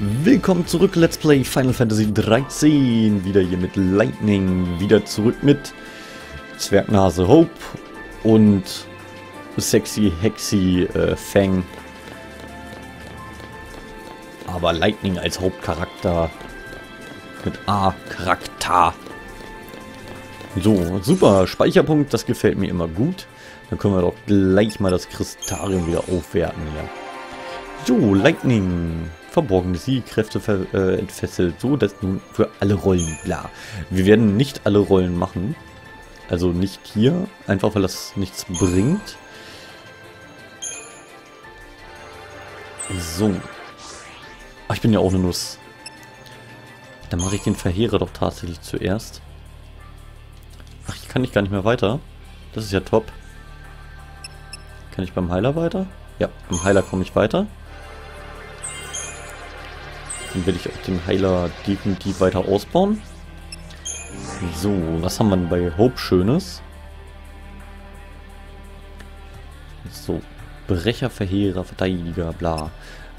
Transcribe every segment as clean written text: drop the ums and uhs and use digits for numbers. Willkommen zurück, Let's Play Final Fantasy 13, wieder hier mit Lightning, wieder zurück mit Zwergnase Hope und Sexy Hexy Fang. Aber Lightning als Hauptcharakter mit A-Charakter. So, super, Speicherpunkt, das gefällt mir immer gut. Dann können wir doch gleich mal das Kristarium wieder aufwerten hier. So, Lightning. Verborgene Siegkräfte entfesselt, so dass nun für alle Rollen, bla. Wir werden nicht alle Rollen machen, also nicht hier, einfach weil das nichts bringt. So. Ach, ich bin ja auch eine Nuss. Dann mache ich den Verheerer doch tatsächlich zuerst. Ach, hier kann ich gar nicht mehr weiter. Das ist ja top. Kann ich beim Heiler weiter? Ja, beim Heiler komme ich weiter. Dann werde ich auch den Heiler definitiv weiter ausbauen. So, was haben wir denn bei Hope Schönes? So, Brecher, Verheerer, Verteidiger, bla.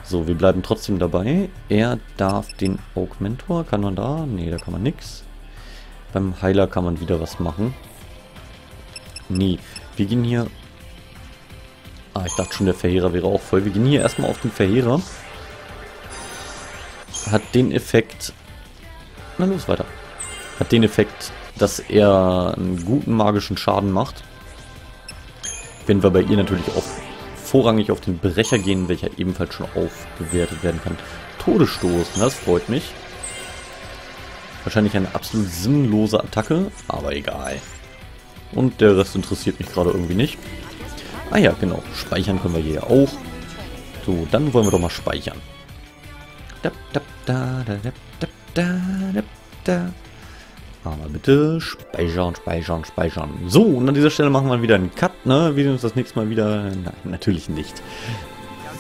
So, wir bleiben trotzdem dabei. Er darf den Augmentor. Kann man da? Nee, da kann man nix. Beim Heiler kann man wieder was machen. Nee, wir gehen hier... Ah, ich dachte schon, der Verheerer wäre auch voll. Wir gehen hier erstmal auf den Verheerer. Hat den Effekt, na los weiter, hat den Effekt, dass er einen guten magischen Schaden macht. Wenn wir bei ihr natürlich auch vorrangig auf den Brecher gehen, welcher ebenfalls schon aufgewertet werden kann. Todesstoß, das freut mich. Wahrscheinlich eine absolut sinnlose Attacke, aber egal. Und der Rest interessiert mich gerade irgendwie nicht. Ah ja, genau, speichern können wir hier auch. So, dann wollen wir doch mal speichern. Aber bitte speichern, speichern, speichern. So, und an dieser Stelle machen wir wieder einen Cut, ne? Wir sehen uns das nächste Mal wieder. Nein, natürlich nicht.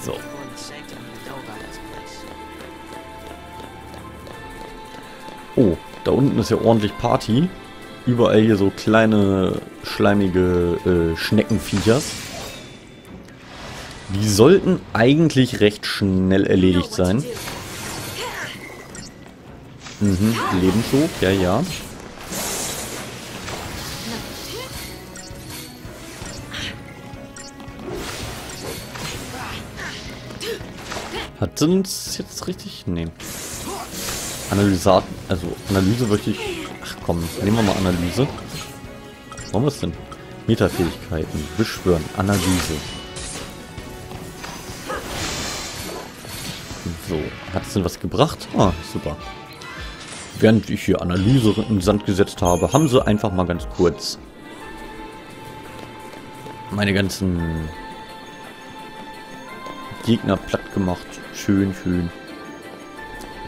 So. Oh, da unten ist ja ordentlich Party. Überall hier so kleine, schleimige Schneckenviechers. Die sollten eigentlich recht schnell erledigt sein. Mhm, Lebenshof, ja, ja. Hat sie uns jetzt richtig? Nee. Analysaten, also Analyse möchte ich... Ach komm, nehmen wir mal Analyse. Was wollen wir denn? Metafähigkeiten, beschwören, Analyse. So, hat es denn was gebracht? Ah, super. Während ich hier Analyse in den Sand gesetzt habe, haben sie einfach mal ganz kurz meine ganzen Gegner platt gemacht. Schön, schön.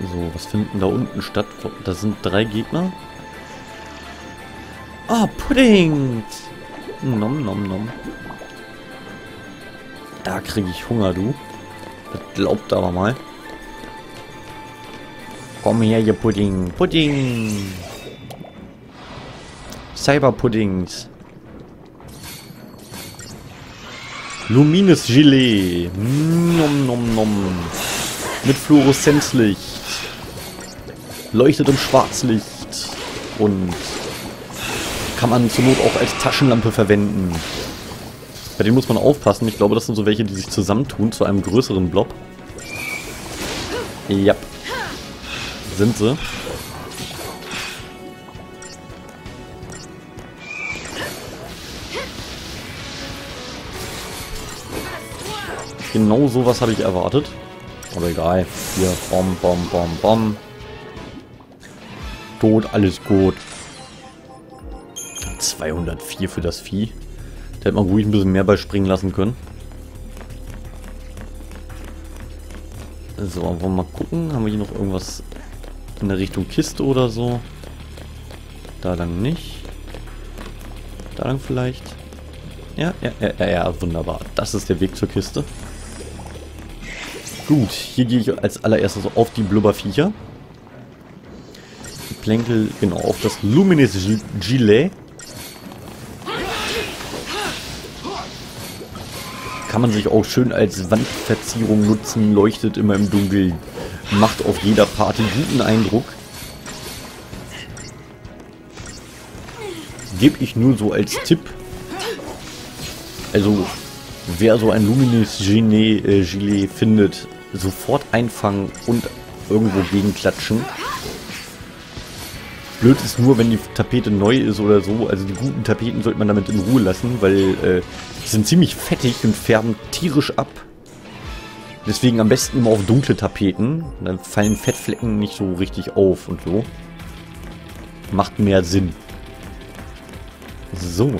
So, was finden da unten statt? Da sind 3 Gegner. Ah, Pudding! Nom, nom, nom. Da kriege ich Hunger, du. Das glaubt aber mal. Komm her, ihr Pudding. Pudding. Cyberpuddings. Luminous Gilet. Nom nom nom. Mit Fluoreszenzlicht. Leuchtet im Schwarzlicht. Und kann man zur Not auch als Taschenlampe verwenden. Bei denen muss man aufpassen. Ich glaube, das sind so welche, die sich zusammentun zu einem größeren Blob. Ja. Sind sie. Genau sowas habe ich erwartet. Aber egal. Hier, bom, bom, bom, bom. Tot, alles gut. 204 für das Vieh. Da hätte man ruhig ein bisschen mehr bei springen lassen können. So, wollen wir mal gucken. Haben wir hier noch irgendwas... in der Richtung Kiste oder so. Da lang nicht. Da lang vielleicht. Ja, ja, ja, ja, ja, wunderbar. Das ist der Weg zur Kiste. Gut, hier gehe ich als allererstes auf die Blubberviecher. Die Plänkel, genau, auf das Luminous Gilet. Kann man sich auch schön als Wandverzierung nutzen. Leuchtet immer im Dunkeln. macht auf jeder Party guten Eindruck. Gebe ich nur so als Tipp. Also, wer so ein Luminous Gilet findet, sofort einfangen und irgendwo gegenklatschen. Blöd ist nur, wenn die Tapete neu ist oder so. Also die guten Tapeten sollte man damit in Ruhe lassen, weil die sind ziemlich fettig und färben tierisch ab. Deswegen am besten immer auf dunkle Tapeten. Dann fallen Fettflecken nicht so richtig auf und so. Macht mehr Sinn. So.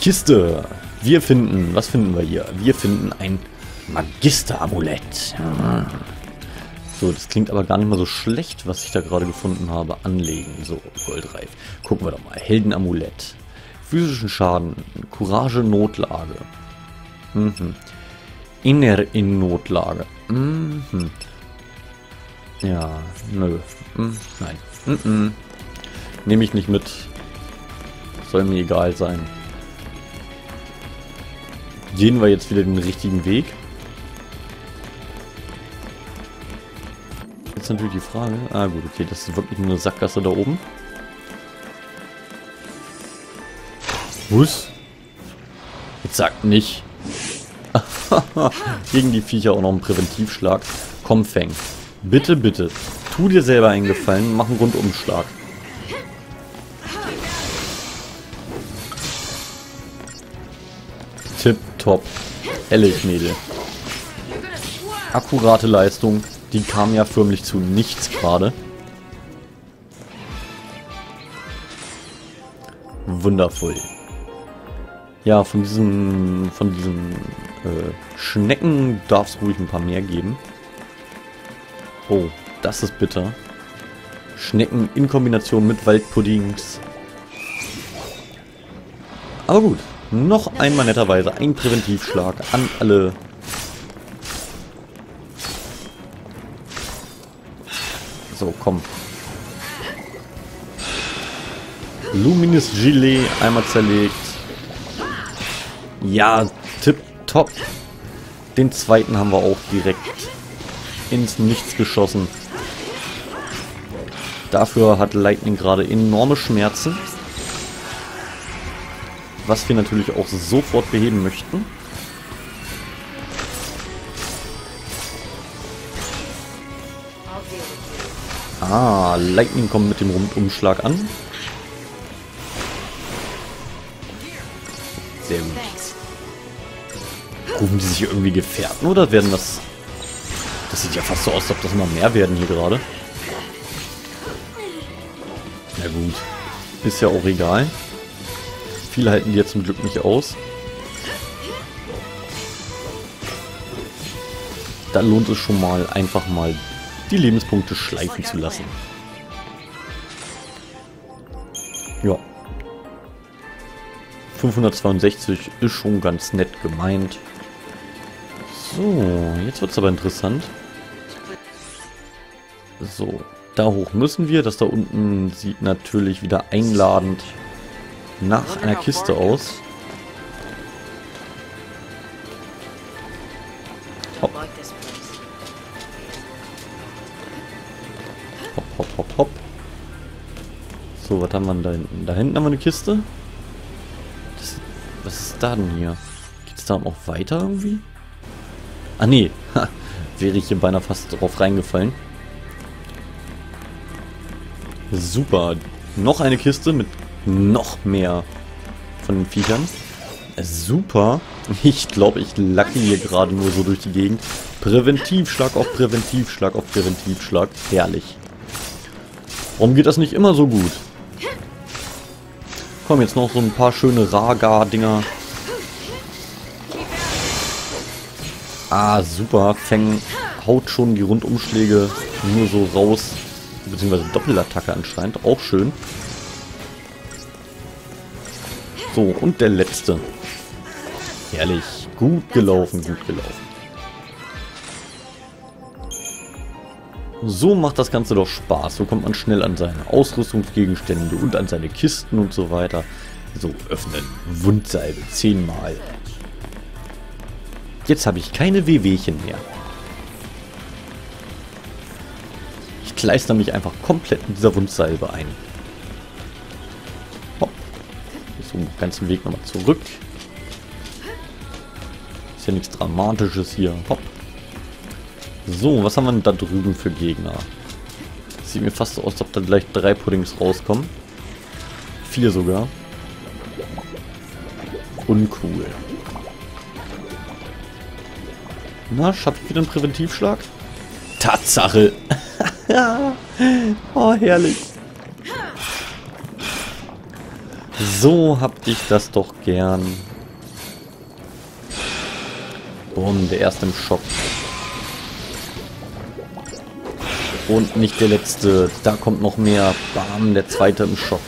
Kiste. Wir finden... Was finden wir hier? Wir finden ein Magister-Amulett. Ja. So, das klingt aber gar nicht mal so schlecht, was ich da gerade gefunden habe. Anlegen. So, Goldreif. Gucken wir doch mal. Helden-Amulett. Physischen Schaden. Courage, Notlage. Mhm. Inner in Notlage. Mhm. Ja, nö. Mhm. Nein. Mhm. Nehme ich nicht mit. Soll mir egal sein. Gehen wir jetzt wieder den richtigen Weg. Jetzt natürlich die Frage. Ah gut, okay, das ist wirklich nur eine Sackgasse da oben. Was? Jetzt sagt nicht. Gegen die Viecher auch noch einen Präventivschlag. Komm, Fang. Bitte, bitte. Tu dir selber einen Gefallen, mach einen Rundumschlag. Tipptopp. Ehrlich, Mädel. Akkurate Leistung. Die kam ja förmlich zu nichts gerade. Wundervoll. Ja, von diesen Schnecken darf es ruhig ein paar mehr geben. Oh, das ist bitter. Schnecken in Kombination mit Waldpuddings. Aber gut, noch einmal netterweise ein Präventivschlag an alle. So, komm. Luminous Gilet einmal zerlegt. Ja, tipptopp. Den zweiten haben wir auch direkt ins Nichts geschossen. Dafür hat Lightning gerade enorme Schmerzen. Was wir natürlich auch sofort beheben möchten. Ah, Lightning kommt mit dem Rundumschlag an. Sehr gut. Rufen die sich irgendwie Gefährten oder werden das... Das sieht ja fast so aus, als ob das immer mehr werden hier gerade. Na gut. Ist ja auch egal. Viele halten die jetzt zum Glück nicht aus. Dann lohnt es schon mal, einfach mal die Lebenspunkte schleifen zu lassen. Ja. 562 ist schon ganz nett gemeint. So, jetzt wird es aber interessant. So, da hoch müssen wir. Das da unten sieht natürlich wieder einladend nach einer Kiste aus. Hopp. Hopp, hopp, hopp, hopp. So, was haben wir denn da hinten? Da hinten haben wir eine Kiste. Das, was ist da denn hier? Geht es da auch weiter irgendwie? Ah nee, ha, wäre ich hier beinahe fast drauf reingefallen. Super, noch eine Kiste mit noch mehr von den Viechern. Super, ich glaube, ich lacke hier gerade nur so durch die Gegend. Präventivschlag auf Präventivschlag auf Präventivschlag, herrlich. Warum geht das nicht immer so gut? Komm, jetzt noch so ein paar schöne Raga-Dinger. Ah, super. Fang haut schon die Rundumschläge nur so raus. Beziehungsweise Doppelattacke anscheinend. Auch schön. So, und der letzte. Herrlich. Gut gelaufen, gut gelaufen. So macht das Ganze doch Spaß. So kommt man schnell an seine Ausrüstungsgegenstände und an seine Kisten und so weiter. So, öffnen. Wundsalbe. 10-mal. Jetzt habe ich keine Wehwehchen mehr. Ich kleister mich einfach komplett mit dieser Wundsalbe ein. Hopp. So den ganzen Weg nochmal zurück. Ist ja nichts Dramatisches hier. Hopp. So, was haben wir denn da drüben für Gegner? Das sieht mir fast so aus, als ob da gleich 3 Puddings rauskommen. 4 sogar. Uncool. Na, schaffe ich wieder einen Präventivschlag? Tatsache! Oh, herrlich! So hab ich das doch gern. Bumm, der erste im Schock. Und nicht der letzte. Da kommt noch mehr. Bam, der zweite im Schock.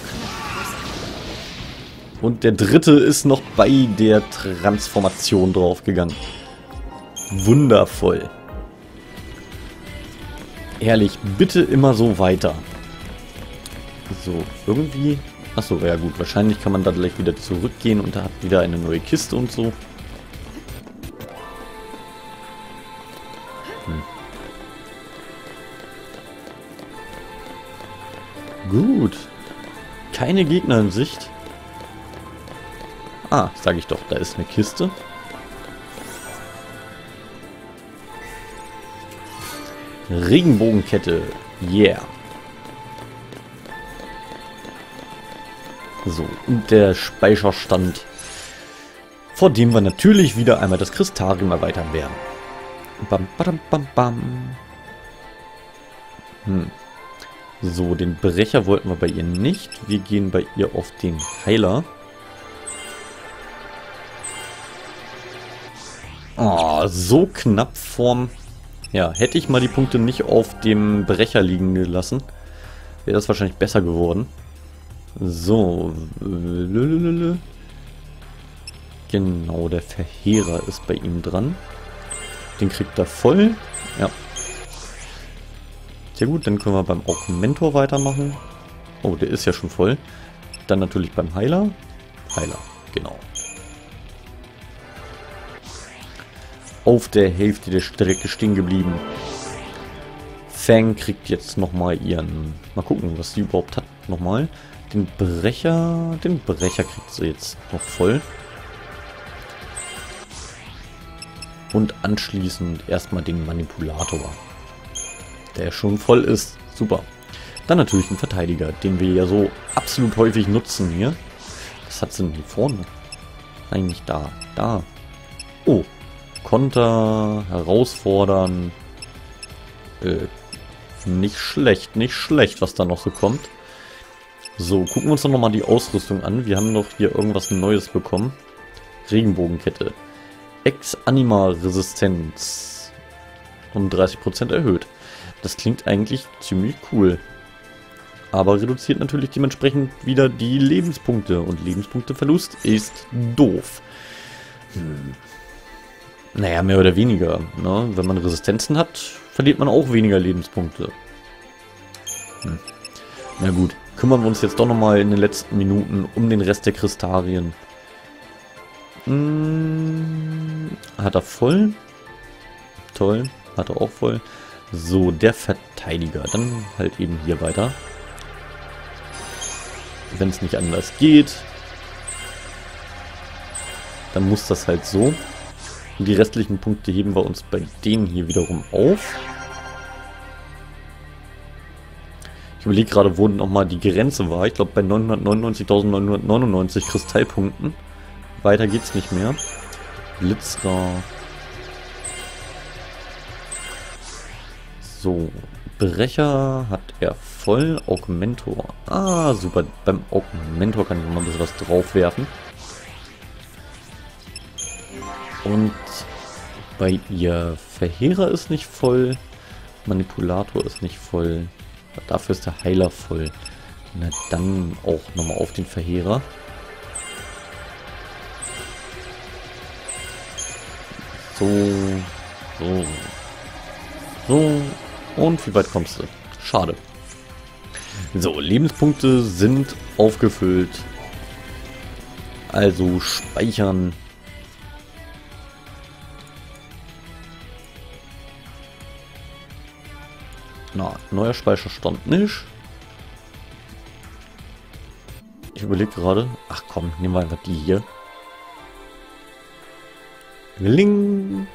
Und der dritte ist noch bei der Transformation draufgegangen. Wundervoll. Ehrlich, bitte immer so weiter. So, irgendwie... Achso, ja gut, wahrscheinlich kann man da gleich wieder zurückgehen und da hat wieder eine neue Kiste und so. Gut. Keine Gegner in Sicht. Ah, sage ich doch, da ist eine Kiste. Regenbogenkette. Yeah. So, und der Speicherstand, vor dem wir natürlich wieder einmal das Kristarium erweitern werden. Bam, badam, bam, bam. So, den Brecher wollten wir bei ihr nicht. Wir gehen bei ihr auf den Heiler. Ah, so knapp vorm... Ja, hätte ich mal die Punkte nicht auf dem Brecher liegen gelassen, wäre das wahrscheinlich besser geworden. So. Genau, der Verheerer ist bei ihm dran. Den kriegt er voll. Ja. Sehr gut, dann können wir beim Augmentor weitermachen. Oh, der ist ja schon voll. Dann natürlich beim Heiler. Heiler, genau. Auf der Hälfte der Strecke stehen geblieben. Fang kriegt jetzt nochmal ihren... Mal gucken, was sie überhaupt hat nochmal. Den Brecher... Den Brecher kriegt sie jetzt noch voll. Und anschließend erstmal den Manipulator. Der schon voll ist. Super. Dann natürlich den Verteidiger, den wir ja so absolut häufig nutzen hier. Was hat sie denn hier vorne? Nein, nicht da. Da. Oh. Konter, herausfordern, nicht schlecht, was da noch so kommt. So, gucken wir uns doch nochmal die Ausrüstung an. Wir haben doch hier irgendwas Neues bekommen. Regenbogenkette. Ex-Anima-Resistenz. Um 30% erhöht. Das klingt eigentlich ziemlich cool. Aber reduziert natürlich dementsprechend wieder die Lebenspunkte. Und Lebenspunkteverlust ist doof. Naja, mehr oder weniger. Ne? Wenn man Resistenzen hat, verliert man auch weniger Lebenspunkte. Na gut, kümmern wir uns jetzt doch nochmal in den letzten Minuten um den Rest der Kristarien. Hat er voll? Toll, hat er auch voll. So, der Verteidiger. Dann halt eben hier weiter. Wenn es nicht anders geht, dann muss das halt so. Und die restlichen Punkte heben wir uns bei denen hier wiederum auf. Ich überlege gerade, wo nochmal die Grenze war. Ich glaube bei 999.999 Kristallpunkten. Weiter geht's nicht mehr. Blitzra. So, Brecher hat er voll. Augmentor. Ah, super. Beim Augmentor kann ich nochmal ein bisschen was draufwerfen. Und bei ihr Verheerer ist nicht voll, Manipulator ist nicht voll, dafür ist der Heiler voll. Na dann auch nochmal auf den Verheerer. So, so, so und wie weit kommst du? Schade. So, Lebenspunkte sind aufgefüllt, also speichern. Na, neuer Speicherstand nicht. Ich überlege gerade. Ach komm, nehmen wir einfach die hier. Ling.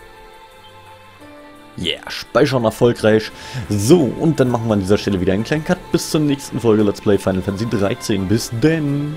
Yeah, speichern erfolgreich. So, und dann machen wir an dieser Stelle wieder einen kleinen Cut. Bis zur nächsten Folge Let's Play Final Fantasy 13. Bis denn.